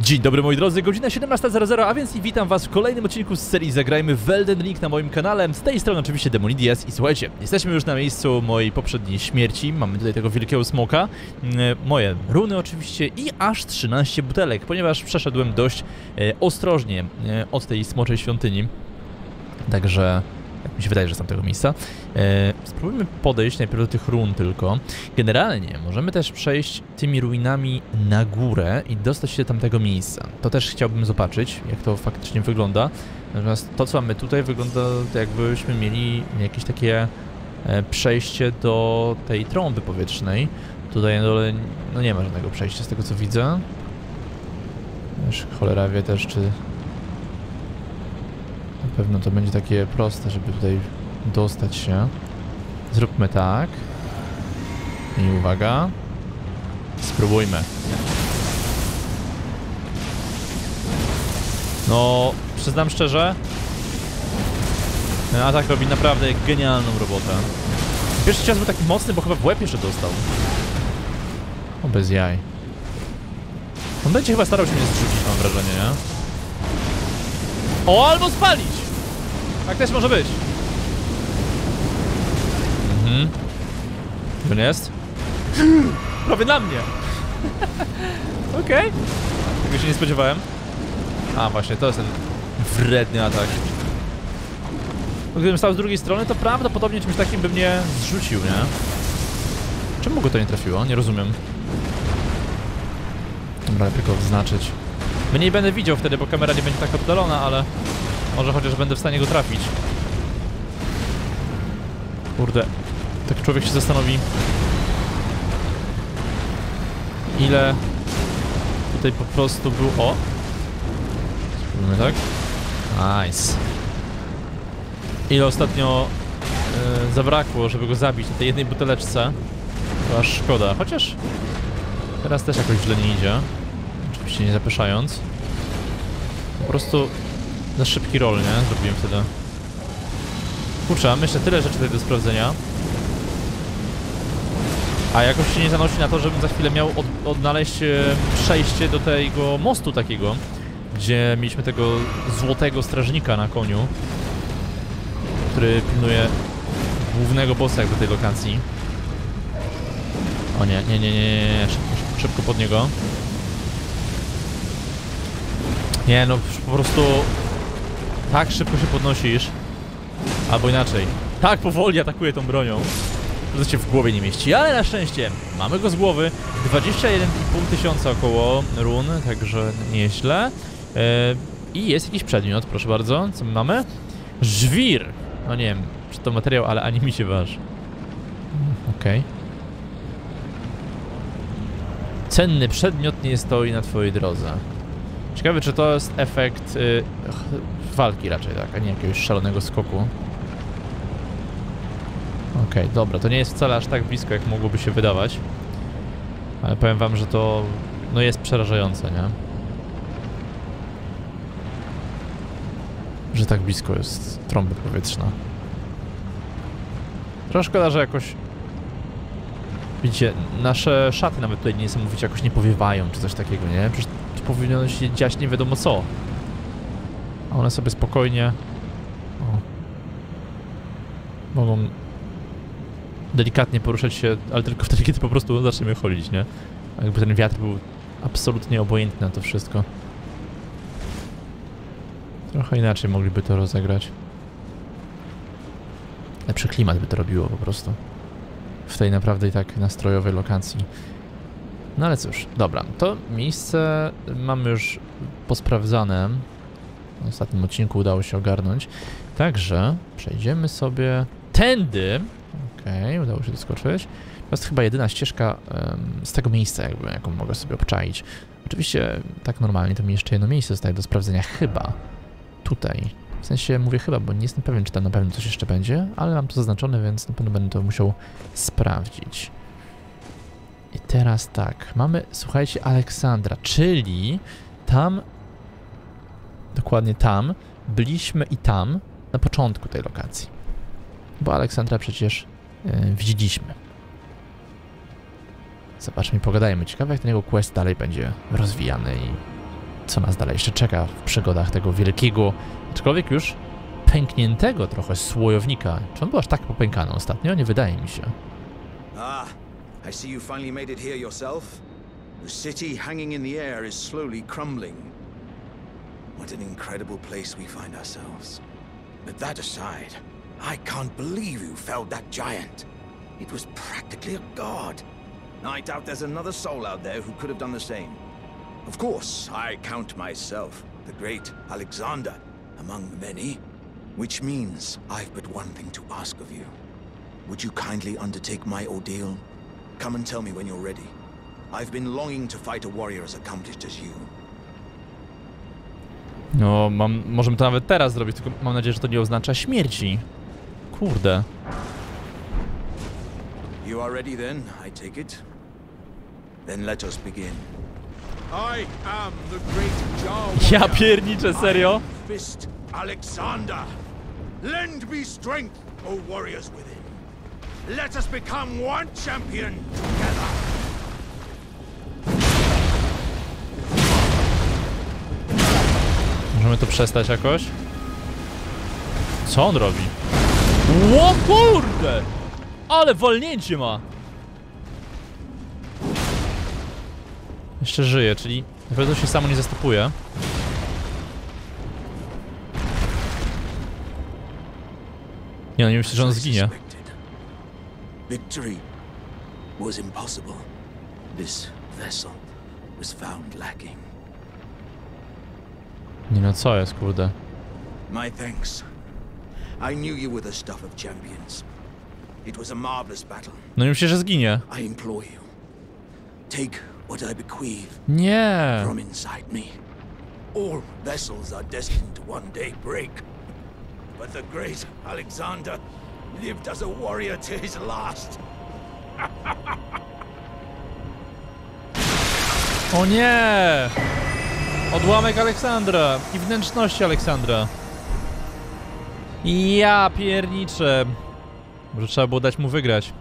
Dzień dobry moi drodzy, godzina 17:00, a więc i witam was w kolejnym odcinku z serii Zagrajmy w Elden Ring na moim kanale. Z tej strony oczywiście Demonidias i słuchajcie, jesteśmy już na miejscu mojej poprzedniej śmierci. Mamy tutaj tego wielkiego smoka, moje runy oczywiście i aż 13 butelek, ponieważ przeszedłem dość ostrożnie od tej smoczej świątyni. Także mi się wydaje, że z tamtego miejsca. Spróbujmy podejść najpierw do tych run tylko. Generalnie możemy też przejść tymi ruinami na górę i dostać się do tamtego miejsca. To też chciałbym zobaczyć, jak to faktycznie wygląda. Natomiast to, co mamy tutaj, wygląda jakbyśmy mieli jakieś takie przejście do tej trąby powietrznej. Tutaj na dole no nie ma żadnego przejścia z tego, co widzę. Już cholera wie też, czy... Na pewno to będzie takie proste, żeby tutaj dostać się. Zróbmy tak. I uwaga. Spróbujmy. No, przyznam szczerze, ten atak robi naprawdę genialną robotę. Pierwszy cios był taki mocny, bo chyba w łeb jeszcze dostał. O, bez jaj. On będzie chyba starał się mnie zrzucić, mam wrażenie, nie? O, albo spalić! Tak też może być. Mhm. To nie jest? Prawie na mnie! Okej. Tego się nie spodziewałem. A, właśnie, to jest ten wredny atak. Gdybym stał z drugiej strony, to prawdopodobnie czymś takim by mnie zrzucił, nie? Czemu go to nie trafiło? Nie rozumiem. Dobra, lepiej go wznaczyć. Mniej będę widział wtedy, bo kamera nie będzie tak oddalona, ale może chociaż będę w stanie go trafić. Kurde, tak człowiek się zastanowi, ile tutaj po prostu było. O! Spróbujmy tak. Nice. Ile ostatnio zabrakło, żeby go zabić na tej jednej buteleczce. To aż szkoda, chociaż teraz też jakoś źle nie idzie. Się nie zapeszając. Po prostu na szybki roll, nie? Zrobiłem wtedy. Kurczę, myślę, tyle rzeczy tutaj do sprawdzenia. A jakoś się nie zanosi na to, żebym za chwilę miał odnaleźć przejście do tego mostu takiego, gdzie mieliśmy tego złotego strażnika na koniu, który pilnuje głównego bossa jakby tej lokacji. O nie, nie. Szybko pod niego. Nie no, po prostu tak szybko się podnosisz, albo inaczej, tak powoli atakuje tą bronią, że to się w głowie nie mieści, ale na szczęście mamy go z głowy, 21,5 tysiąca około run, także nieźle. I jest jakiś przedmiot, proszę bardzo, co my mamy? Żwir! No nie wiem, czy to materiał, ale ani mi się waży. Okej. Cenny przedmiot nie stoi na twojej drodze. Ciekawe, czy to jest efekt walki raczej, tak, a nie jakiegoś szalonego skoku. Okej, dobra, to nie jest wcale aż tak blisko, jak mogłoby się wydawać. Ale powiem wam, że to no jest przerażające, nie? Że tak blisko jest trąba powietrzna. Szkoda, że jakoś... Widzicie, nasze szaty nawet tutaj niesamowicie jakoś nie powiewają, czy coś takiego, nie? Przecież powinno się dziać nie wiadomo co. A one sobie spokojnie... O. Mogą... delikatnie poruszać się, ale tylko wtedy, kiedy po prostu zaczniemy chodzić, nie? Jakby ten wiatr był absolutnie obojętny na to wszystko. Trochę inaczej mogliby to rozegrać. Lepszy klimat by to robiło po prostu. W tej naprawdę i tak nastrojowej lokacji. No ale cóż, dobra, to miejsce mamy już posprawdzane. W ostatnim odcinku udało się ogarnąć. Także przejdziemy sobie tędy. Okej, udało się doskoczyć. To jest chyba jedyna ścieżka z tego miejsca, jakby, jaką mogę sobie obczaić. Oczywiście tak normalnie to mi jeszcze jedno miejsce zostaje do sprawdzenia, chyba tutaj. W sensie mówię chyba, bo nie jestem pewien, czy tam na pewno coś jeszcze będzie, ale mam to zaznaczone, więc na pewno będę to musiał sprawdzić. I teraz tak, mamy, słuchajcie, Aleksandra, czyli tam, dokładnie tam, byliśmy i tam, na początku tej lokacji. Bo Aleksandra przecież widzieliśmy. Zobaczmy i pogadajmy. Ciekawe, jak ten jego quest dalej będzie rozwijany i co nas dalej jeszcze czeka w przygodach tego wielkiego, aczkolwiek już pękniętego trochę słojownika. Czy on był aż tak popękany ostatnio? Nie wydaje mi się. Ah, I see you finally made it here yourself. The city hanging in the air is slowly crumbling. What an incredible place we find ourselves. But that aside, I can't believe you felled that giant. It was practically a god. I doubt there's another soul out there who could have done the same. Of course, I count myself the great Alexander among many, which means I've but one thing to ask of you. Would you kindly undertake my ordeal? Come and tell me when you're ready. I've been longing to fight a warrior as accomplished as you. No, możemy to nawet teraz zrobić, tylko mam nadzieję, że to nie oznacza śmierci. Kurde. You are ready then, I take it? Then let us begin. I am the great Jarl. Ja pierniczę, serio? Fist Alexander. Lend me strength, O warriors within. Let us become one champion together. Możemy to przestać jakoś? Co on robi? Ło kurde! Ale walnięcie ma! Jeszcze żyje, czyli na pewno się samo nie zastopuje. Nie no, nie myślę, że on zginie. Victory was impossible. This vessel was found lacking. Nie no, co jest, kurde? My thanks. I knew you were the stuff of champions. It was a marvelous battle. No nie myślę, że zginie. I implore you. Take what I bequeath. Nie. From inside me. All vessels are destined to one day break. But the great Alexander lived as a warrior to his last. O nie! Odłamek Aleksandra i wnętrzności Aleksandra. Ja pierniczę. Może trzeba było dać mu wygrać.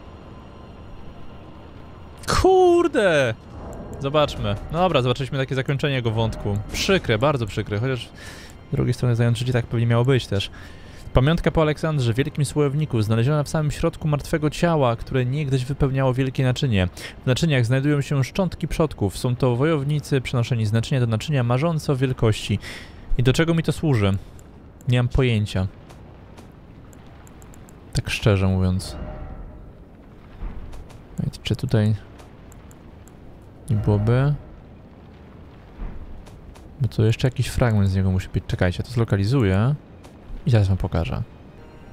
Kurde! Zobaczmy. No dobra, zobaczyliśmy takie zakończenie jego wątku. Przykre, bardzo przykre, chociaż z drugiej strony zająć życie tak pewnie miało być też. Pamiątka po Aleksandrze, wielkim słowniku, znaleziona w samym środku martwego ciała, które niegdyś wypełniało wielkie naczynie. W naczyniach znajdują się szczątki przodków. Są to wojownicy przenoszeni z naczynia do naczynia, marząc o wielkości. I do czego mi to służy? Nie mam pojęcia. Tak szczerze mówiąc. Czy tutaj nie byłoby? Bo to jeszcze jakiś fragment z niego musi być. Czekajcie, to zlokalizuję. I zaraz wam pokażę.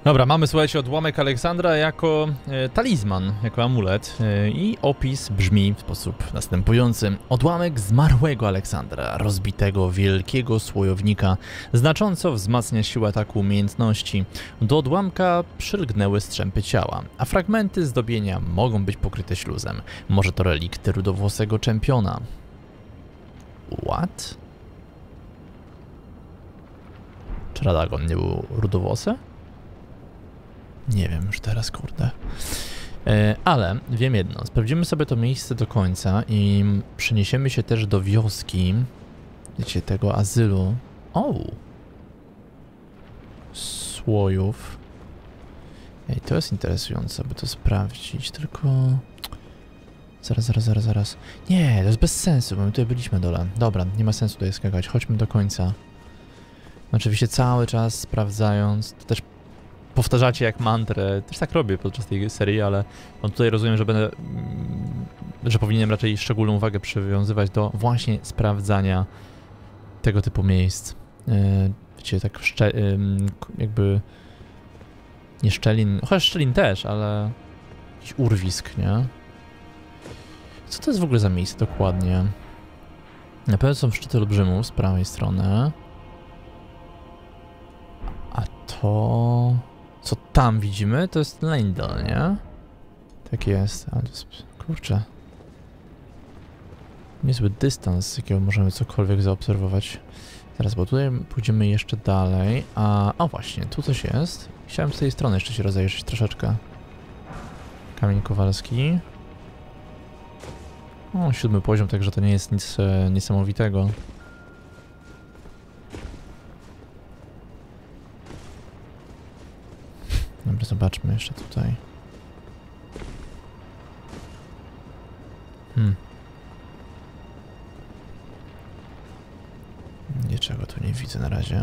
Dobra, mamy, słuchajcie, odłamek Aleksandra jako talizman, jako amulet. I opis brzmi w sposób następujący. Odłamek zmarłego Aleksandra, rozbitego wielkiego słojownika, znacząco wzmacnia siłę ataku umiejętności. Do odłamka przylgnęły strzępy ciała, a fragmenty zdobienia mogą być pokryte śluzem. Może to relikty rudowłosego czempiona. What? Czy Radagon nie był rudowłosy? Nie wiem już teraz, kurde. Ale wiem jedno, sprawdzimy sobie to miejsce do końca i przeniesiemy się też do wioski, wiecie, tego azylu. O! Słojów. Ej, to jest interesujące, aby to sprawdzić, tylko... Zaraz. Nie, to jest bez sensu, bo my tutaj byliśmy dole. Dobra, nie ma sensu tutaj skakać, chodźmy do końca. Oczywiście cały czas sprawdzając, to też powtarzacie jak mantrę, też tak robię podczas tej serii, ale no tutaj rozumiem, że będę, że powinienem raczej szczególną uwagę przywiązywać do właśnie sprawdzania tego typu miejsc. Wiecie, tak jakby nie szczelin, chociaż szczelin też, ale jakiś urwisk, nie? Co to jest w ogóle za miejsce dokładnie? Na pewno są szczyty olbrzymów z prawej strony. To, co tam widzimy, to jest Lendl, nie? Tak jest, ale to jest, kurczę. Niezły dystans, z jakiego możemy cokolwiek zaobserwować. Zaraz, bo tutaj pójdziemy jeszcze dalej, a... O właśnie, tu coś jest. Chciałem z tej strony jeszcze się rozejrzeć troszeczkę. Kamień Kowalski. O, 7. poziom, także to nie jest nic niesamowitego. Dobra, zobaczmy jeszcze tutaj. Niczego tu nie widzę na razie.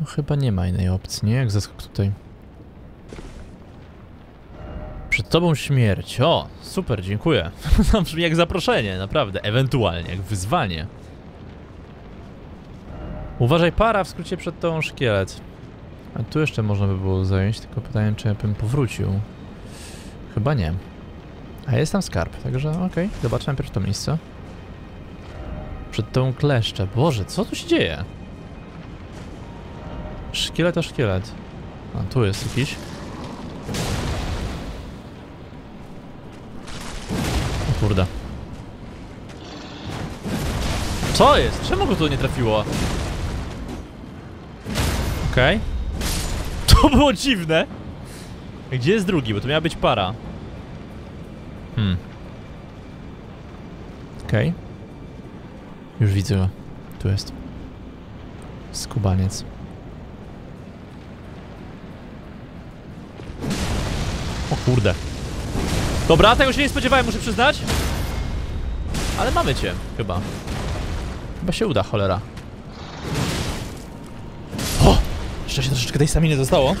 No chyba nie ma innej opcji, nie? Jak zeskok tutaj. Przed tobą śmierć. O, super, dziękuję. Jak zaproszenie, naprawdę. Ewentualnie, jak wyzwanie. Uważaj, para, w skrócie przed tobą szkielet. A tu jeszcze można by było zająć, tylko pytanie, czy ja bym powrócił. Chyba nie. A jest tam skarb, także okej. Zobaczę najpierw to miejsce. Przed tą kleszczę. Boże, co tu się dzieje? Szkielet, a szkielet. A tu jest jakiś. O kurde. Co jest? Czemu go tu nie trafiło? Okej. To było dziwne. Gdzie jest drugi? Bo to miała być para. Okej. Już widzę go. Tu jest. Skubaniec. O kurde. Dobra, tego się nie spodziewałem, muszę przyznać. Ale mamy cię, chyba. Chyba się uda, cholera. O! Jeszcze się troszeczkę tej staminy zostało.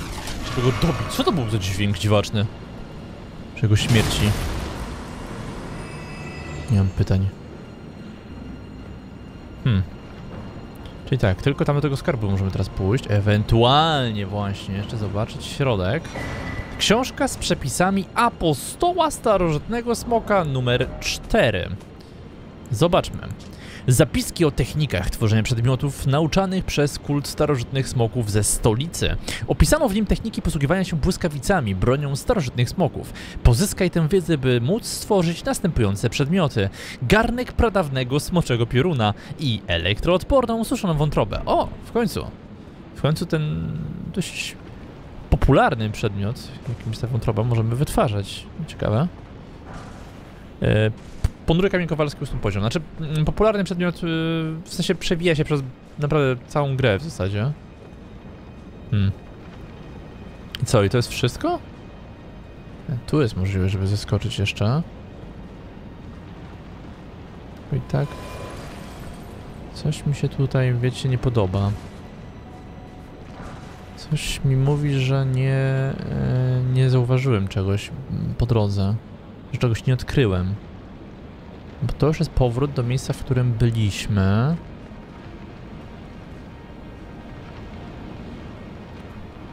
Żeby go dobić. Co to był za dźwięk dziwaczny? Czego śmierci? Nie mam pytań. Czyli tak, tylko tam do tego skarbu możemy teraz pójść. Ewentualnie właśnie jeszcze zobaczyć środek. Książka z przepisami apostoła starożytnego smoka numer 4. Zobaczmy. Zapiski o technikach tworzenia przedmiotów nauczanych przez kult starożytnych smoków ze stolicy. Opisano w nim techniki posługiwania się błyskawicami, bronią starożytnych smoków. Pozyskaj tę wiedzę, by móc stworzyć następujące przedmioty. Garnek pradawnego smoczego pioruna i elektroodporną suszoną wątrobę. O, w końcu. W końcu ten dość popularny przedmiot, jakimś ta wątroba, możemy wytwarzać. Ciekawe. Ponury kamień kowalski, 8 poziom. Znaczy, popularny przedmiot w sensie przewija się przez naprawdę całą grę w zasadzie. I co, i to jest wszystko? Tu jest możliwe, żeby zeskoczyć jeszcze. I tak. Coś mi się tutaj, wiecie, nie podoba. Coś mi mówi, że nie zauważyłem czegoś po drodze. Że czegoś nie odkryłem. Bo to już jest powrót do miejsca, w którym byliśmy.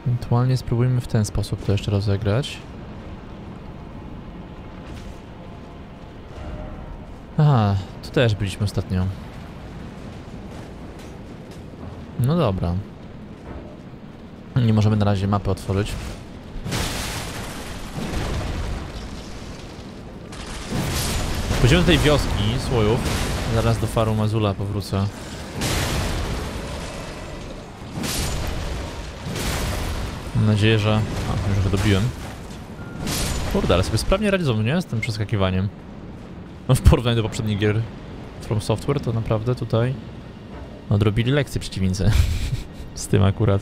Ewentualnie spróbujmy w ten sposób to jeszcze rozegrać. Aha, tu też byliśmy ostatnio. No dobra. Nie możemy na razie mapy otworzyć. Pójdziemy do tej wioski słojów. Zaraz do Farum Azula powrócę. Mam nadzieję, że... A, już go dobiłem. Kurde, ale sobie sprawnie realizują, nie? Z tym przeskakiwaniem. No w porównaniu do poprzednich gier From Software to naprawdę tutaj odrobili lekcje przeciwnicy. Z tym akurat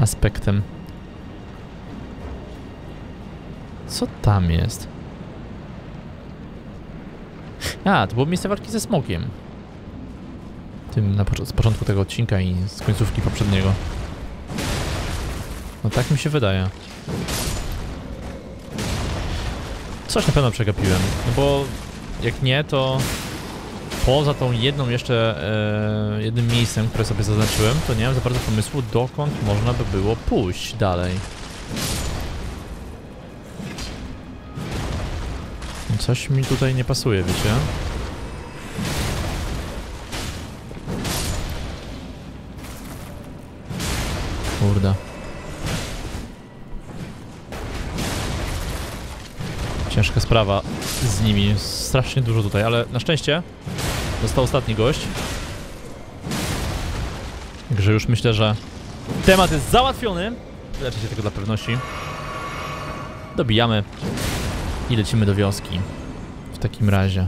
aspektem. Co tam jest? A, to było miejsce walki ze smokiem. Tym z początku tego odcinka i z końcówki poprzedniego. No tak mi się wydaje. Coś na pewno przegapiłem. No bo jak nie, to poza tą jedną jeszcze jednym miejscem, które sobie zaznaczyłem, to nie mam za bardzo pomysłu, dokąd można by było pójść dalej. Coś mi tutaj nie pasuje, wiecie? Kurde. Ciężka sprawa z nimi. Strasznie dużo tutaj, ale na szczęście został ostatni gość. Także już myślę, że temat jest załatwiony. Leczę się tylko dla pewności. Dobijamy. I lecimy do wioski. W takim razie.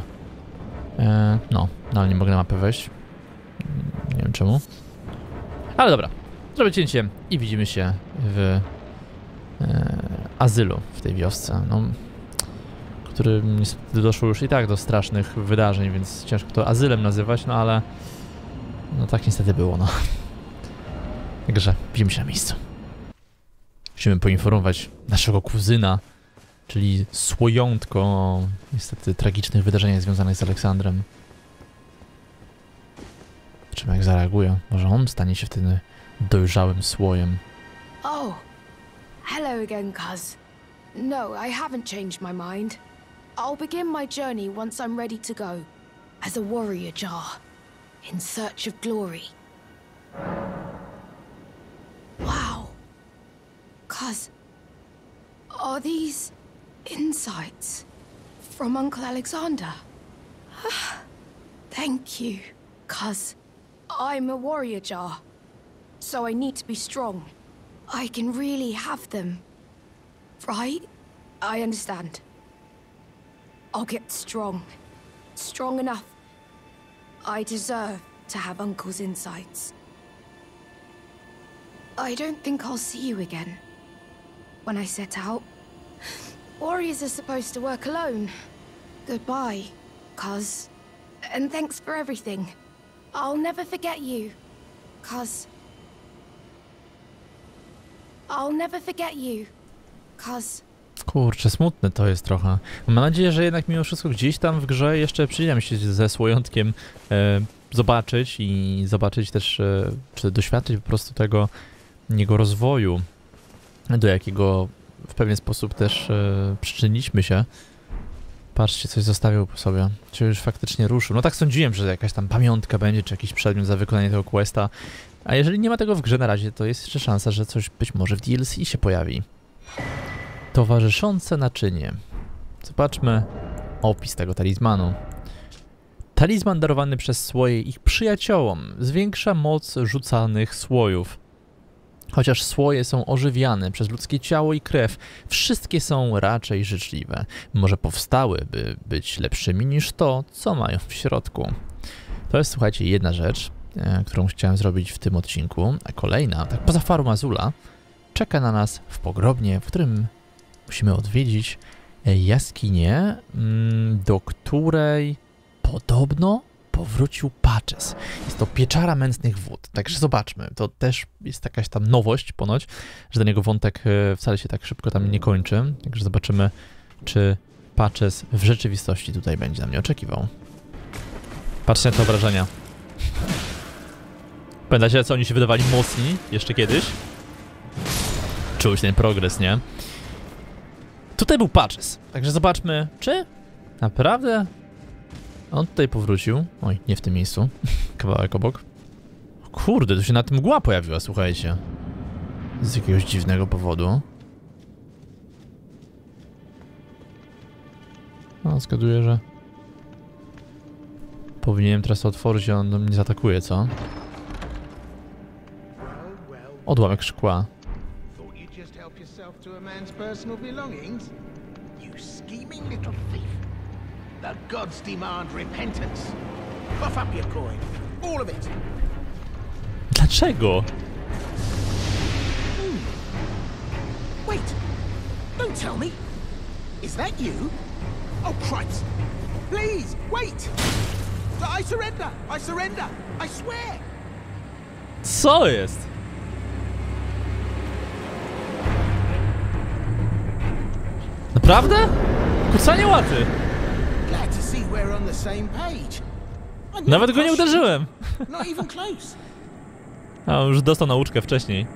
No, ale nie mogę na mapę wejść. Nie wiem czemu. Ale dobra. Zrobię cięcie i widzimy się w azylu w tej wiosce, no, którym niestety doszło już i tak do strasznych wydarzeń, więc ciężko to azylem nazywać, no ale no tak niestety było, no. Także widzimy się na miejscu. Musimy poinformować naszego kuzyna, czyli Słojątko, o niestety tragicznych wydarzeniach związanych z Aleksandrem. Zobaczymy, jak zareaguje. Może on stanie się wtedy dojrzałym słojem. Oh, hello again, cuz. No, I haven't changed my mind. I'll begin my journey once I'm ready to go, as a warrior jar, in search of glory. Wow. Cuz, are these insights from Uncle Alexander? Thank you, cuz. I'm a warrior jar, so I need to be strong. I can really have them. Right? I understand. I'll get strong. Strong enough. I deserve to have Uncle's insights. I don't think I'll see you again. When I set out, warriors are supposed to work alone. Goodbye, cuz. And thanks for everything. I'll never forget you, cuz. I'll never forget you, cuz. Kurczę, smutne to jest trochę. Mam nadzieję, że jednak mimo wszystko gdzieś tam w grze jeszcze przyjdziemy się ze Słojątkiem zobaczyć i zobaczyć też, czy doświadczyć po prostu tego jego rozwoju, do jakiego w pewien sposób też przyczyniliśmy się. Patrzcie, coś zostawił po sobie. Czy już faktycznie ruszył? No tak sądziłem, że jakaś tam pamiątka będzie, czy jakiś przedmiot za wykonanie tego questa. A jeżeli nie ma tego w grze na razie, to jest jeszcze szansa, że coś być może w DLC się pojawi. Towarzyszące naczynie. Zobaczmy opis tego talizmanu. Talizman darowany przez słoje ich przyjaciołom zwiększa moc rzucanych słojów. Chociaż słoje są ożywiane przez ludzkie ciało i krew, wszystkie są raczej życzliwe. Może powstały, by być lepszymi niż to, co mają w środku. To jest, słuchajcie, jedna rzecz, którą chciałem zrobić w tym odcinku, a kolejna, tak poza Farum Azula, czeka na nas w pogrobnie, w którym musimy odwiedzić jaskinię, do której podobno powrócił Patches. Jest to pieczara mętnych wód, także zobaczmy. To też jest jakaś tam nowość ponoć, że ten jego wątek wcale się tak szybko tam nie kończy. Także zobaczymy, czy Patches w rzeczywistości tutaj będzie na mnie oczekiwał. Patrzcie na te obrażenia. Pamiętacie, co oni się wydawali mocni jeszcze kiedyś? Czuł się ten progres, nie? Tutaj był Patches, także zobaczmy, czy naprawdę on tutaj powrócił. Oj, nie w tym miejscu. Kawałek obok. Kurde, tu się na tym mgła pojawiła, słuchajcie. Z jakiegoś dziwnego powodu. No, zgaduję, że powinienem teraz otworzyć, a on mnie zaatakuje, co? Odłamek szkła. The gods demand repentance. Cough up your coin. All of it. Dlaczego? Wait. Don't tell me. Is that you? Oh Christ. Please, wait. I surrender. I surrender. I swear. Co jest? Naprawdę? Kucanie łaty. Nawet go nie uderzyłem! A już dostał nauczkę wcześniej.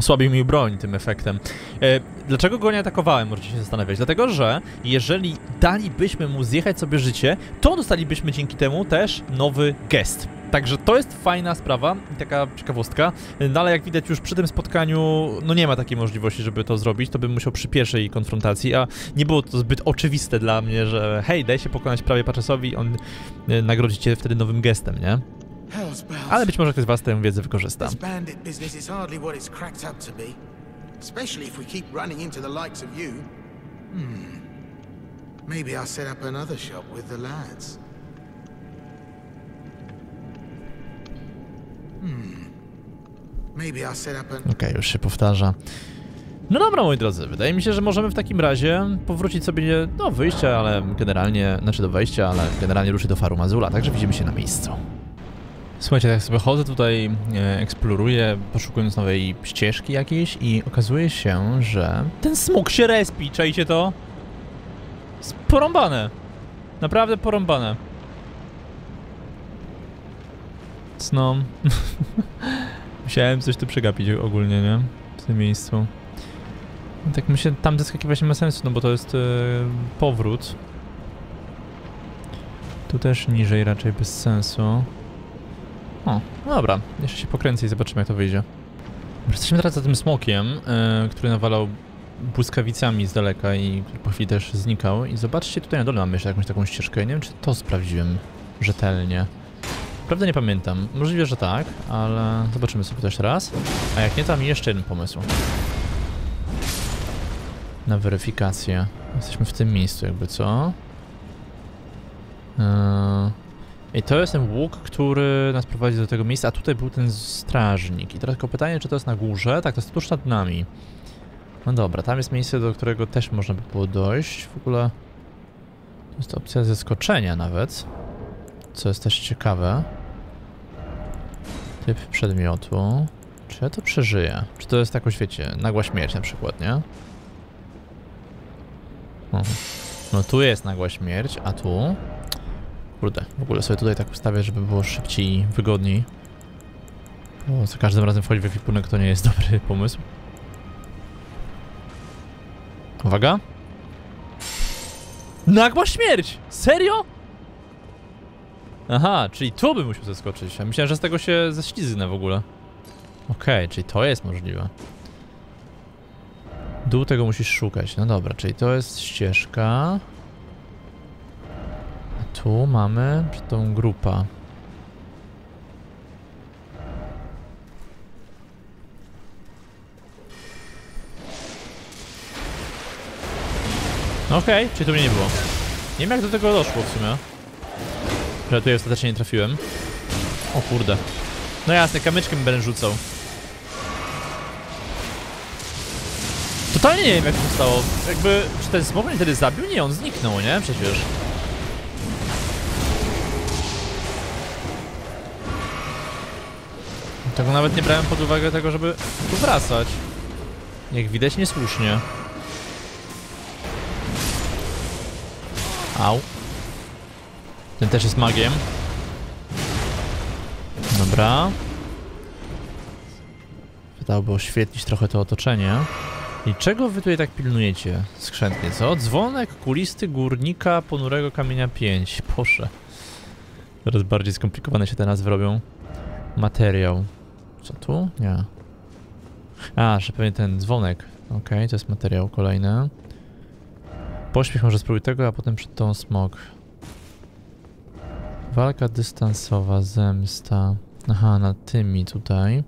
Osłabił mi broń tym efektem. Dlaczego go nie atakowałem, możecie się zastanawiać. Dlatego, że jeżeli dalibyśmy mu zjechać sobie życie, to dostalibyśmy dzięki temu też nowy gest. Także to jest fajna sprawa i taka ciekawostka, no ale jak widać już przy tym spotkaniu, no nie ma takiej możliwości, żeby to zrobić, to bym musiał przy pierwszej konfrontacji, a nie było to zbyt oczywiste dla mnie, że hej, daj się pokonać prawie Patchesowi, on nagrodzi cię wtedy nowym gestem, nie? Ale być może ktoś z was tę wiedzę wykorzysta. Okej, już się powtarza. No dobra, moi drodzy, wydaje mi się, że możemy w takim razie powrócić sobie do wyjścia, ale generalnie, znaczy do wejścia, ale generalnie ruszyć do Farum Azula, także widzimy się na miejscu. Słuchajcie, tak sobie chodzę tutaj, eksploruję, poszukując nowej ścieżki jakiejś i okazuje się, że ten smug się respi, czajcie to? Jest porąbane. Naprawdę porąbane. Cno. Musiałem coś tu przegapić ogólnie, nie? W tym miejscu. Tak myślę, tam zeskakiwać nie ma sensu, no bo to jest powrót. Tu też niżej raczej bez sensu. O, no dobra, jeszcze się pokręcę i zobaczymy, jak to wyjdzie. Jesteśmy teraz za tym smokiem, który nawalał błyskawicami z daleka i który po chwili też znikał. I zobaczcie, tutaj na dole mamy jeszcze jakąś taką ścieżkę. Nie wiem, czy to sprawdziłem rzetelnie. Naprawdę nie pamiętam. Możliwe, że tak, ale zobaczymy sobie też raz. A jak nie, tam jeszcze jeden pomysł. Na weryfikację. Jesteśmy w tym miejscu jakby, co? I to jest ten łuk, który nas prowadzi do tego miejsca, a tutaj był ten strażnik. I teraz tylko pytanie, czy to jest na górze? Tak, to jest tuż nad nami. No dobra, tam jest miejsce, do którego też można by było dojść. W ogóle to jest opcja zeskoczenia nawet, co jest też ciekawe. Typ przedmiotu. Czy ja to przeżyję? Czy to jest jakoś, wiecie, nagła śmierć na przykład, nie? No tu jest nagła śmierć, a tu... Kurde, w ogóle sobie tutaj tak ustawię, żeby było szybciej i wygodniej. Bo za każdym razem wchodzi w ekwipunek, to nie jest dobry pomysł. Uwaga! Nagła śmierć! Serio? Aha, czyli tu bym musiał zeskoczyć. Ja myślałem, że z tego się ześliznę w ogóle. Okej, czyli to jest możliwe. Dół tego musisz szukać. No dobra, czyli to jest ścieżka. A tu mamy tą grupę. Okej, czyli tu mnie nie było. Nie wiem, jak do tego doszło w sumie. Że tutaj ostatecznie nie trafiłem. O kurde. No jasne, kamyczkiem będę rzucał. Totalnie nie wiem, jak to stało. Jakby, czy ten smok mnie wtedy zabił? Nie, on zniknął, nie? Przecież. Tego nawet nie brałem pod uwagę tego, żeby tu wracać. Jak widać, niesłusznie. Au. Ten też jest magiem. Dobra. Wydałoby oświetlić trochę to otoczenie. I czego wy tutaj tak pilnujecie skrzętnie, co? Dzwonek kulisty górnika ponurego kamienia 5. Boże. Coraz bardziej skomplikowane się te nazwy robią. Materiał. Co tu? Nie. A, że pewnie ten dzwonek. Okej, to jest materiał kolejny. Pośpiech, może spróbuj tego, a potem przed tą smok. Walka dystansowa, zemsta. Aha, nad tymi tutaj.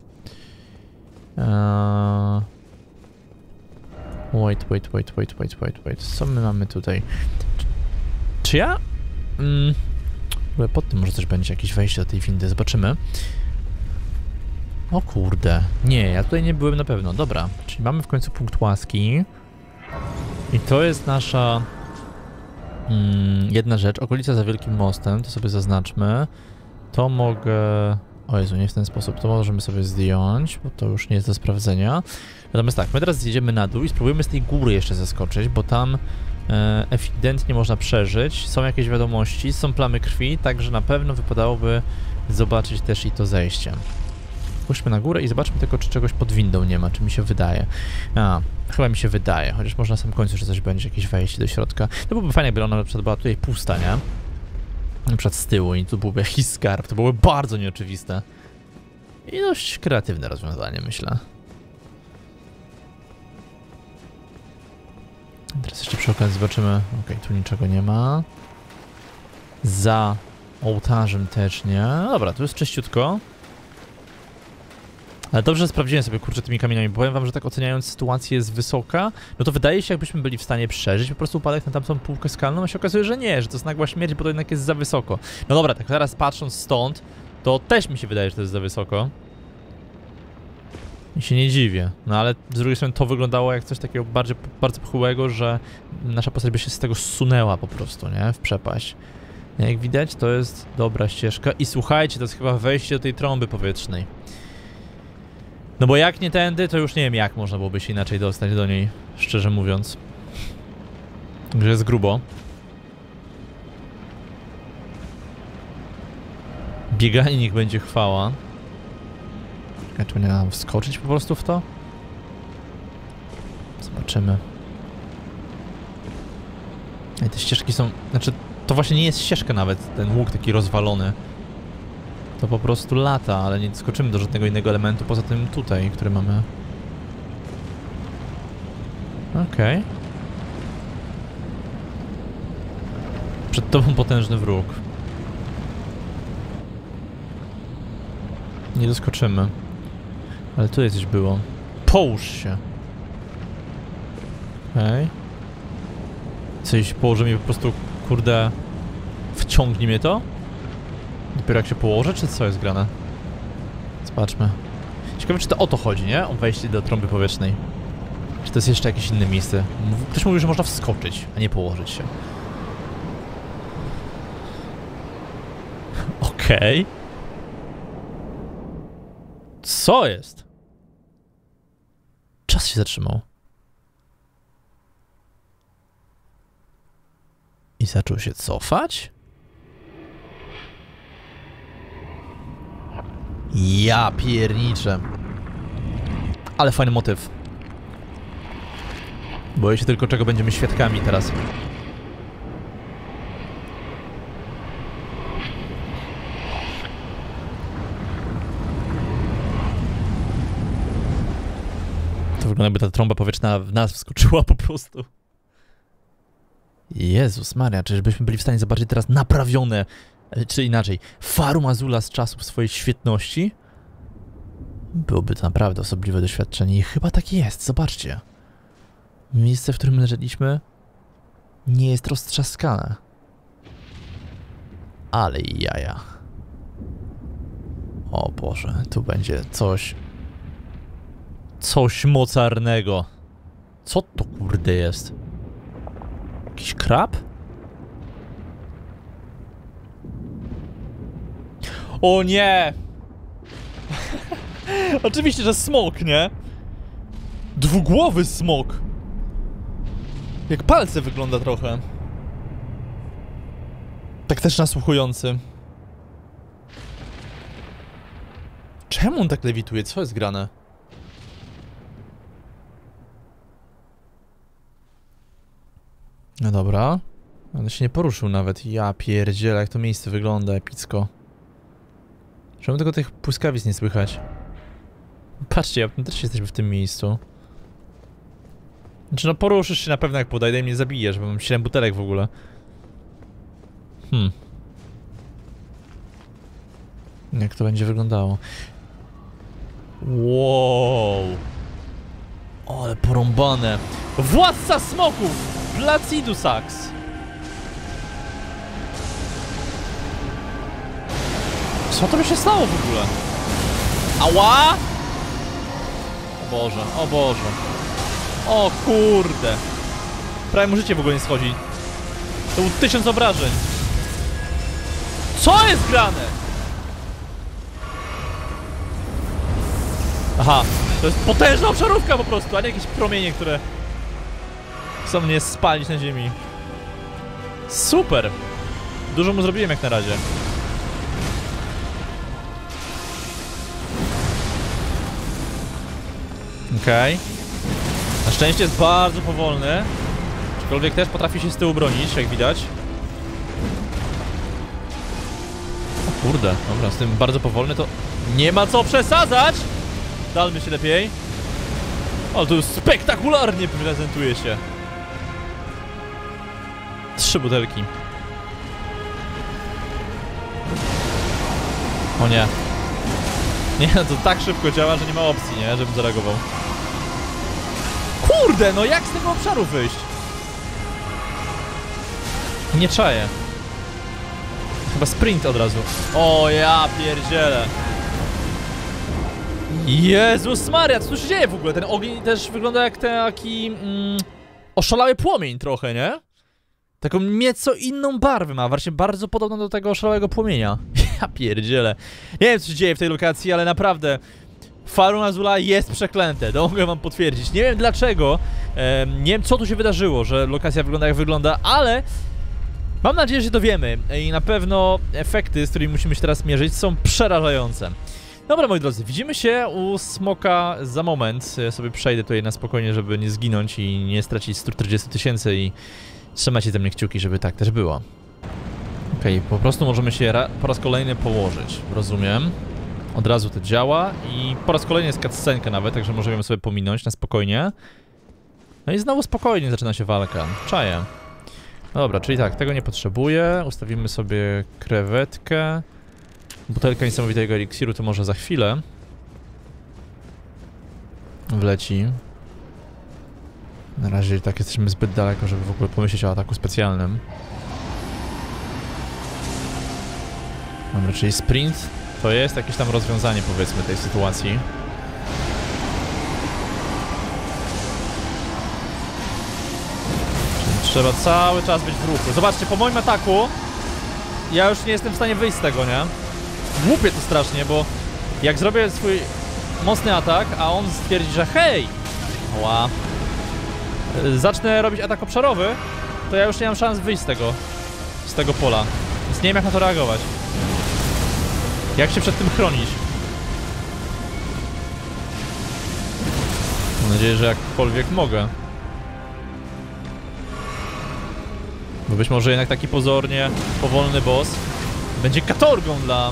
Wait. Co my mamy tutaj? Czy ja? Pod tym może też będzie jakieś wejście do tej windy, zobaczymy. O kurde. Nie, ja tutaj nie byłem na pewno. Dobra, czyli mamy w końcu punkt łaski. I to jest nasza... jedna rzecz. Okolica za Wielkim Mostem, to sobie zaznaczmy. To mogę... O Jezu, nie w ten sposób. To możemy sobie zdjąć, bo to już nie jest do sprawdzenia. Natomiast tak, my teraz zjedziemy na dół i spróbujemy z tej góry jeszcze zeskoczyć, bo tam ewidentnie można przeżyć. Są jakieś wiadomości, są plamy krwi, także na pewno wypadałoby zobaczyć też i to zejście. Pójdźmy na górę i zobaczmy tylko, czy czegoś pod windą nie ma, czy mi się wydaje. A, chyba mi się wydaje, chociaż może na samym końcu, że coś będzie, jakieś wejście do środka. To byłoby fajnie, jakby ona na przykład była tutaj pusta, nie? Na przykład z tyłu i tu byłby jakiś skarb, to byłoby bardzo nieoczywiste. I dość kreatywne rozwiązanie, myślę. Teraz jeszcze przy okazji zobaczymy. Okej, tu niczego nie ma. Za Ołtarzem też nie. Dobra, tu jest czyściutko. Ale dobrze, że sprawdziłem sobie, kurczę, tymi kamieniami. Bo powiem wam, że tak oceniając sytuację jest wysoka. No to wydaje się, jakbyśmy byli w stanie przeżyć po prostu upadek na tamtą półkę skalną, a się okazuje, że nie, że to jest nagła śmierć, bo to jednak jest za wysoko. No dobra, tak teraz patrząc stąd, to też mi się wydaje, że to jest za wysoko. I się nie dziwię. No ale z drugiej strony to wyglądało jak coś takiego bardzo pchłego, że nasza postać by się z tego zsunęła po prostu, nie? W przepaść. Jak widać, to jest dobra ścieżka. I słuchajcie, to jest chyba wejście do tej trąby powietrznej. No bo jak nie tędy, to już nie wiem, jak można byłoby się inaczej dostać do niej, szczerze mówiąc. Także jest grubo. Bieganie niech będzie chwała. A czy nam wskoczyć po prostu w to? Zobaczymy. I te ścieżki są... Znaczy, to właśnie nie jest ścieżka nawet, ten łuk taki rozwalony. To po prostu lata, ale nie skoczymy do żadnego innego elementu poza tym tutaj, który mamy. Okej. Przed tobą potężny wróg. Nie doskoczymy. Ale tutaj coś było. Połóż się! Okej. Coś położy mi po prostu, kurde... Wciągnie mnie to? Dopiero jak się położę, czy co jest grane? Zobaczmy. Ciekawe, czy to o to chodzi, nie? O wejście do trąby powietrznej. Czy to jest jeszcze jakieś inne miejsce? Ktoś mówił, że można wskoczyć, a nie położyć się. Okej. Co jest? Czas się zatrzymał. I zaczął się cofać? Ja pierniczę. Ale fajny motyw. Boję się tylko, czego będziemy świadkami teraz. To wygląda, jakby ta trąba powietrzna w nas wskoczyła po prostu. Jezus Maria, czyżbyśmy byli w stanie zobaczyć teraz naprawione... Czy inaczej, Farum Azula z czasów swojej świetności? Byłoby to naprawdę osobliwe doświadczenie i chyba tak jest, zobaczcie. Miejsce, w którym leżeliśmy, nie jest roztrzaskane. Ale jaja. O Boże, tu będzie coś... Coś mocarnego. Co to kurde jest? Jakiś krab? O nie! Oczywiście, że smok, nie? Dwugłowy smok! Jak palce wygląda trochę. Tak też nasłuchujący. Czemu on tak lewituje? Co jest grane? No dobra. On się nie poruszył nawet. Ja pierdzielę, jak to miejsce wygląda epicko. Czemu tylko tych błyskawic nie słychać? Patrzcie, my też jesteśmy w tym miejscu. Znaczy no poruszysz się na pewno jak podejdę i mnie zabijesz, bo mam 7 butelek w ogóle. Jak to będzie wyglądało? Wow! Ale porąbane! Władca smoków! Placidusax! Co to mi się stało w ogóle? Ała! O Boże, o Boże. O kurde. Prawie mu życie w ogóle nie schodzi. To był 1000 obrażeń. Co jest grane? Aha, to jest potężna obszarówka po prostu, a nie jakieś promienie, które chcą mnie spalić na ziemi. Super. Dużo mu zrobiłem jak na razie. Okej. Na szczęście jest bardzo powolny. Aczkolwiek też potrafi się z tyłu bronić, jak widać. O kurde, dobra, z tym bardzo powolny to... Nie ma co przesadzać! Dalmy się lepiej. O, tu spektakularnie prezentuje się. 3 butelki. O nie. Nie, to tak szybko działa, że nie ma opcji, nie? Żebym zareagował. Kurde, no jak z tego obszaru wyjść? Nie czaję. Chyba sprint od razu. O ja pierdzielę. Jezus Maria, co tu się dzieje w ogóle? Ten ogień też wygląda jak taki oszalały płomień trochę, nie? Taką nieco inną barwę ma, właśnie bardzo podobną do tego oszalałego płomienia. Ja pierdzielę. Nie wiem, co się dzieje w tej lokacji, ale naprawdę Farum Azula jest przeklęte, to mogę wam potwierdzić. Nie wiem dlaczego, nie wiem co tu się wydarzyło, że lokacja wygląda jak wygląda, ale mam nadzieję, że się dowiemy i na pewno efekty, z którymi musimy się teraz mierzyć, są przerażające. Dobra, moi drodzy, widzimy się u Smoka za moment. Ja sobie przejdę tutaj na spokojnie, żeby nie zginąć i nie stracić 140 000 i trzymajcie ze mnie kciuki, żeby tak też było. Okej, po prostu możemy się po raz kolejny położyć, rozumiem. Od razu to działa i po raz kolejny jest cutscenka nawet, także możemy ją sobie pominąć na spokojnie. No i znowu spokojnie zaczyna się walka, czaję. Dobra, czyli tak, tego nie potrzebuję, ustawimy sobie krewetkę. Butelka niesamowitego eliksiru to może za chwilę wleci. Na razie tak jesteśmy zbyt daleko, żeby w ogóle pomyśleć o ataku specjalnym. Dobra, czyli sprint to jest jakieś tam rozwiązanie, powiedzmy, tej sytuacji. Czyli trzeba cały czas być w ruchu. Zobaczcie, po moim ataku ja już nie jestem w stanie wyjść z tego, nie? Głupię to strasznie, bo jak zrobię swój mocny atak, a on stwierdzi, że hej! Ła. Zacznę robić atak obszarowy, to ja już nie mam szans wyjść z tego pola. Więc nie wiem, jak na to reagować. Jak się przed tym chronić? Mam nadzieję, że jakkolwiek mogę. Bo być może jednak taki pozornie powolny boss będzie katorgą dla...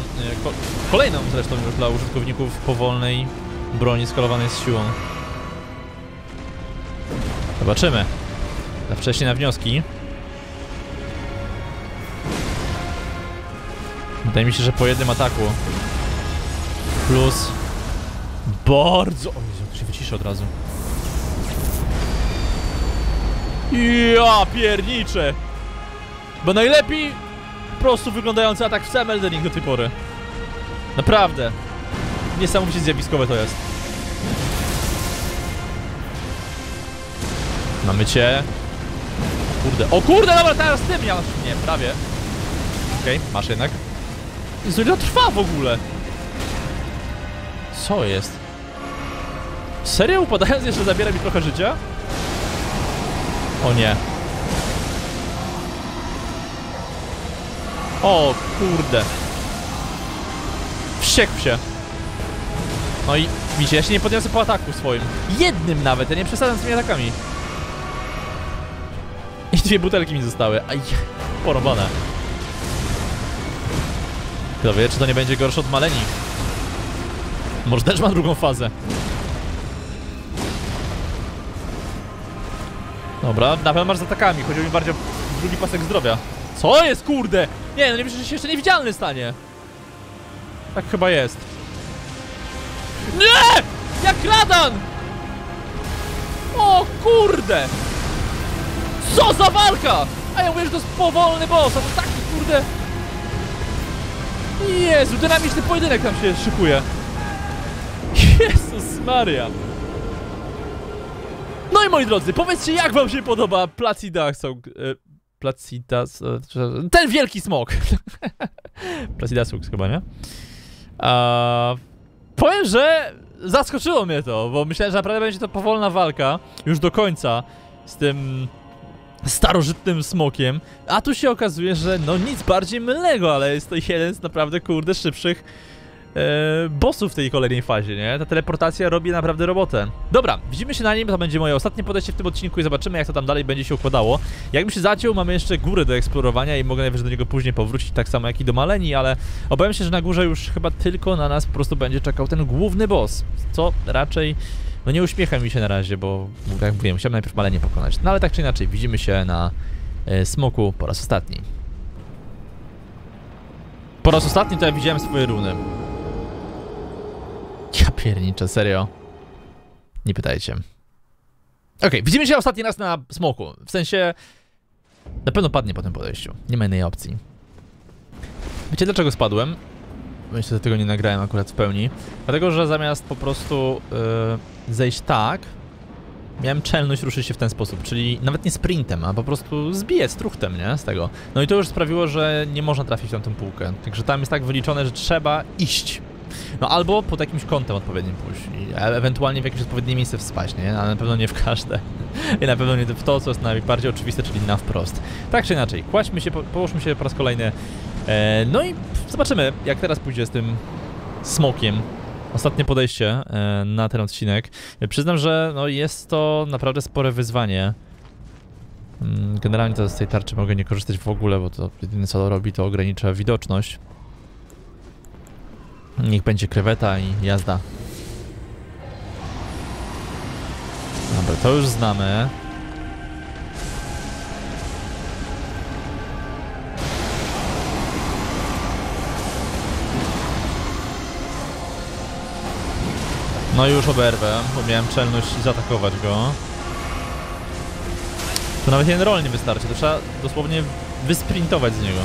kolejną zresztą już dla użytkowników powolnej broni skalowanej z siłą. Zobaczymy. Za wcześnie na wnioski. Wydaje mi się, że po jednym ataku. Plus... bardzo... o Jezu, to się wyciszy od razu. Ja pierniczę! Bo najlepiej po prostu wyglądający atak w całym Elden Ring do tej pory. Naprawdę. Niesamowicie zjawiskowe to jest. Mamy cię. Kurde. O kurde, dobra, teraz ty miałeś. Nie, prawie. Okej, masz jednak. I co to trwa w ogóle? Co jest? Serio? Upadając jeszcze zabiera mi trochę życia? O nie. O kurde. Wściekł się. No i widzicie, ja się nie podniosę po ataku swoim. Jednym nawet, ja nie przesadzam z tymi atakami. I dwie butelki mi zostały. Aj, porąbane. Kto wie, czy to nie będzie gorsze od Maleni? Może też ma drugą fazę. Dobra, na pewno masz z atakami. Chodziło mi bardziej o drugi pasek zdrowia. Co jest, kurde? Nie, no nie myślę, że się jeszcze niewidzialny stanie. Tak chyba jest. Nie! Jak Radagon! O kurde! Co za walka! A ja mówię, że to jest powolny boss, a to taki kurde... Jezu, dynamiczny pojedynek tam się szykuje. Jezus Maria. No i moi drodzy, powiedzcie, jak wam się podoba Placidusax... ten wielki smok. Placidusax chyba, nie? Powiem, że zaskoczyło mnie to, bo myślałem, że naprawdę będzie to powolna walka już do końca z tym... starożytnym smokiem, a tu się okazuje, że no nic bardziej mylnego, ale jest to jeden z naprawdę kurde szybszych bossów w tej kolejnej fazie, nie? Ta teleportacja robi naprawdę robotę. Dobra, widzimy się na nim, to będzie moje ostatnie podejście w tym odcinku i zobaczymy, jak to tam dalej będzie się układało. Jakbym się zaciął, mamy jeszcze górę do eksplorowania i mogę najwyżej do niego później powrócić, tak samo jak i do Maleni, ale obawiam się, że na górze już chyba tylko na nas po prostu będzie czekał ten główny boss, co raczej... no nie uśmiecha mi się na razie, bo jak mówiłem, chciałem najpierw Malenię pokonać. No ale tak czy inaczej, widzimy się na smoku po raz ostatni. Po raz ostatni to ja widziałem swoje runy. pierniczę, serio. Nie pytajcie. Okej, widzimy się ostatni raz na smoku. W sensie... Na pewno padnie po tym podejściu. Nie ma innej opcji. Wiecie dlaczego spadłem? Myślę, że tego nie nagrałem akurat w pełni. Dlatego, że zamiast po prostu zejść tak, miałem czelność ruszyć się w ten sposób, czyli nawet nie sprintem, a po prostu zbiję z truchtem, nie? Z tego. No i to już sprawiło, że nie można trafić w tamtą półkę. Także tam jest tak wyliczone, że trzeba iść. No albo pod jakimś kątem odpowiednim pójść, ewentualnie w jakieś odpowiednie miejsce spaść, nie? Ale na pewno nie w każde. I na pewno nie w to, co jest najbardziej oczywiste, czyli na wprost. Tak czy inaczej, kładźmy się, połóżmy się po raz kolejny. No i zobaczymy, jak teraz pójdzie z tym smokiem. Ostatnie podejście na ten odcinek. Przyznam, że no, jest to naprawdę spore wyzwanie. Generalnie to z tej tarczy mogę nie korzystać w ogóle, bo to jedyne co robi, to ogranicza widoczność. Niech będzie kreweta i jazda. Dobra, to już znamy. No już oberwę, bo miałem czelność zaatakować go. To nawet jeden roll nie wystarczy, to trzeba dosłownie wysprintować z niego.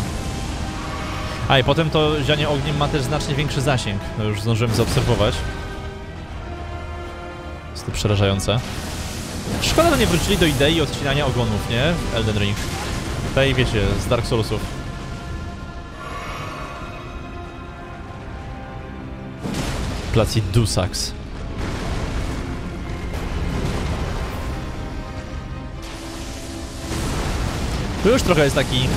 A i potem to zianie ogniem ma też znacznie większy zasięg. No już zdążyłem zaobserwować. Jest to przerażające. Szkoda, że nie wrócili do idei odcinania ogonów, nie? W Elden Ring. Tutaj wiecie, z Dark Soulsów. Placidusax. Tu już trochę jest taki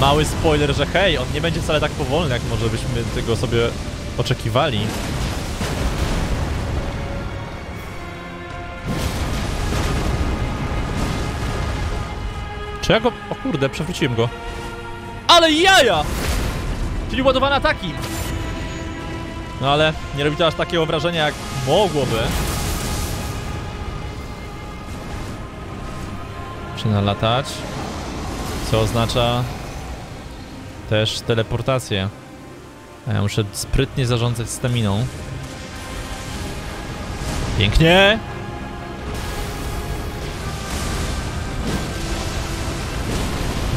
mały spoiler, że hej, on nie będzie wcale tak powolny, jak może byśmy tego sobie oczekiwali. Czy ja go... O kurde, przewróciłem go. Ale jaja! Czyli ładowane ataki. No ale nie robi to aż takiego wrażenia, jak mogłoby. Zaczyna latać. Co oznacza... też teleportację. A ja muszę sprytnie zarządzać staminą. Pięknie!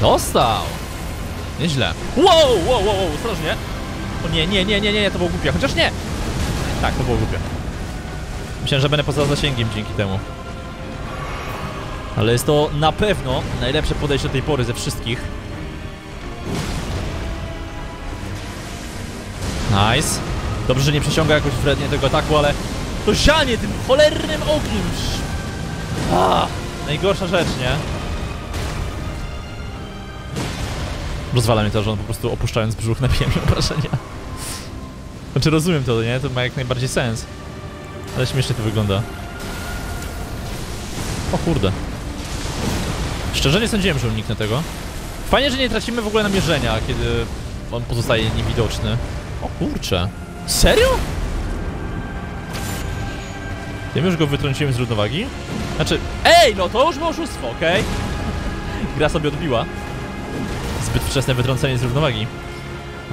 Dostał! Nieźle. Wow, ostrożnie! O nie, to było głupie. Chociaż nie! Tak, to było głupie. Myślałem, że będę poza zasięgiem dzięki temu. Ale jest to na pewno najlepsze podejście do tej pory ze wszystkich. Nice. Dobrze, że nie przeciąga jakoś wrednie tego ataku, ale to zianie tym cholernym ogniem. Najgorsza rzecz, nie? Rozwala mnie to, że on po prostu opuszczając brzuch napija mi obrażenia. Znaczy rozumiem to, nie? To ma jak najbardziej sens. Ale śmiesznie to wygląda. O kurde. Szczerze nie sądziłem, że uniknę tego. Fajnie, że nie tracimy w ogóle namierzenia, kiedy on pozostaje niewidoczny. O kurczę. Serio? Ja już go wytrąciłem z równowagi. Znaczy... Ej, no to już było oszustwo, okej? Gra sobie odbiła. Zbyt wczesne wytrącenie z równowagi.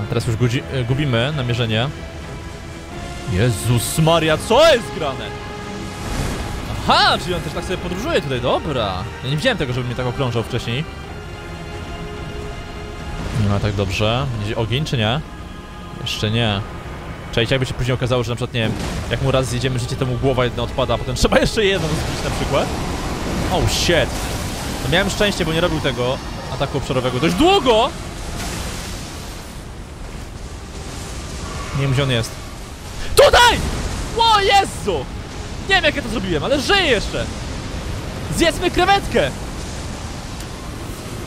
A teraz już gubimy namierzenie. Jezus Maria, co jest grane? Aha, czyli on też tak sobie podróżuje tutaj, dobra. Ja nie widziałem tego, żeby mnie tak okrążał wcześniej. No tak dobrze. Będzie ogień, czy nie? Jeszcze nie. Czyli jakby się później okazało, że na przykład, nie wiem, jak mu raz zjedziemy życie, to mu głowa jedna odpada, a potem trzeba jeszcze jedną zbić na przykład. Oh shit. No miałem szczęście, bo nie robił tego ataku obszarowego dość długo! Nie wiem, gdzie on jest. Tutaj! O Jezu! Nie wiem, jak ja to zrobiłem, ale żyję jeszcze! Zjedzmy krewetkę!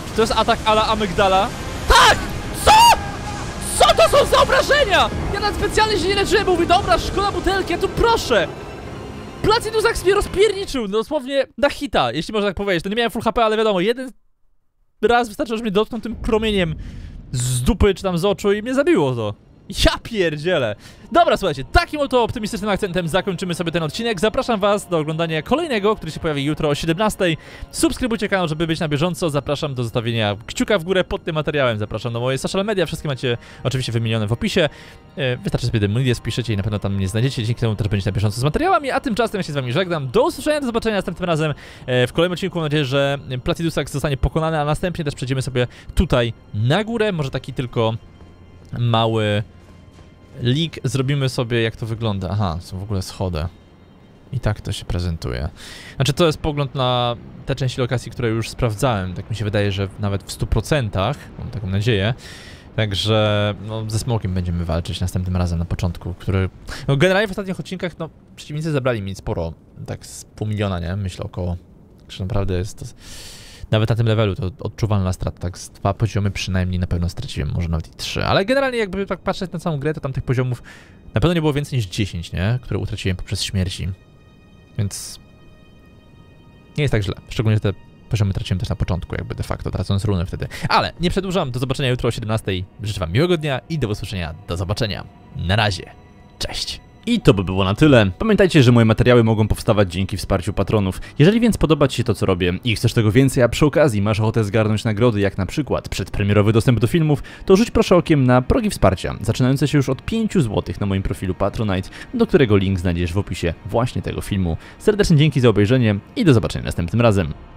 Czy to jest atak a la amygdala? Tak! Co to są za obrażenia?! Ja nawet specjalnie się nie leczyłem, bo mówię, dobra, szkoda butelki, ja tu proszę! Placidusax mnie rozpierniczył, no dosłownie na hita, jeśli można tak powiedzieć. To nie miałem full HP, ale wiadomo, jeden raz wystarczyło, że mnie dotknął tym promieniem z dupy czy tam z oczu i mnie zabiło to. Ja pierdzielę! Dobra, słuchajcie, takim oto optymistycznym akcentem zakończymy sobie ten odcinek. Zapraszam was do oglądania kolejnego, który się pojawi jutro o 17:00. Subskrybujcie kanał, żeby być na bieżąco. Zapraszam do zostawienia kciuka w górę pod tym materiałem. Zapraszam do mojej social media. Wszystkie macie oczywiście wymienione w opisie. Wystarczy sobie Demonidias, piszecie i na pewno tam mnie znajdziecie. Dzięki temu też będziecie na bieżąco z materiałami. A tymczasem ja się z wami żegnam. Do usłyszenia, do zobaczenia następnym razem w kolejnym odcinku. Mam nadzieję, że Placidusax zostanie pokonany, a następnie też przejdziemy sobie tutaj na górę. Może taki tylko mały leak zrobimy sobie, jak to wygląda. Aha, są w ogóle schody. I tak to się prezentuje. Znaczy, to jest pogląd na te części lokacji, które już sprawdzałem. Tak mi się wydaje, że nawet w 100%. Mam taką nadzieję. Także no, ze smokiem będziemy walczyć następnym razem na początku, który... No, generalnie w ostatnich odcinkach, no, przeciwnicy zabrali mi sporo. Tak z pół miliona, nie? Myślę około. Także naprawdę jest to... Nawet na tym levelu to odczuwalna strata, tak z 2 poziomy przynajmniej na pewno straciłem, może nawet i 3, ale generalnie jakby tak patrzeć na całą grę, to tam tych poziomów na pewno nie było więcej niż 10, nie? Które utraciłem poprzez śmierci, więc nie jest tak źle, szczególnie, że te poziomy traciłem też na początku, jakby de facto, tracąc runę wtedy, ale nie przedłużam, do zobaczenia jutro o 17:00, życzę wam miłego dnia i do usłyszenia, do zobaczenia, na razie, cześć! I to by było na tyle. Pamiętajcie, że moje materiały mogą powstawać dzięki wsparciu patronów. Jeżeli więc podoba ci się to, co robię i chcesz tego więcej, a przy okazji masz ochotę zgarnąć nagrody, jak na przykład przedpremierowy dostęp do filmów, to rzuć proszę okiem na progi wsparcia, zaczynające się już od 5 zł na moim profilu Patronite, do którego link znajdziesz w opisie właśnie tego filmu. Serdecznie dzięki za obejrzenie i do zobaczenia następnym razem.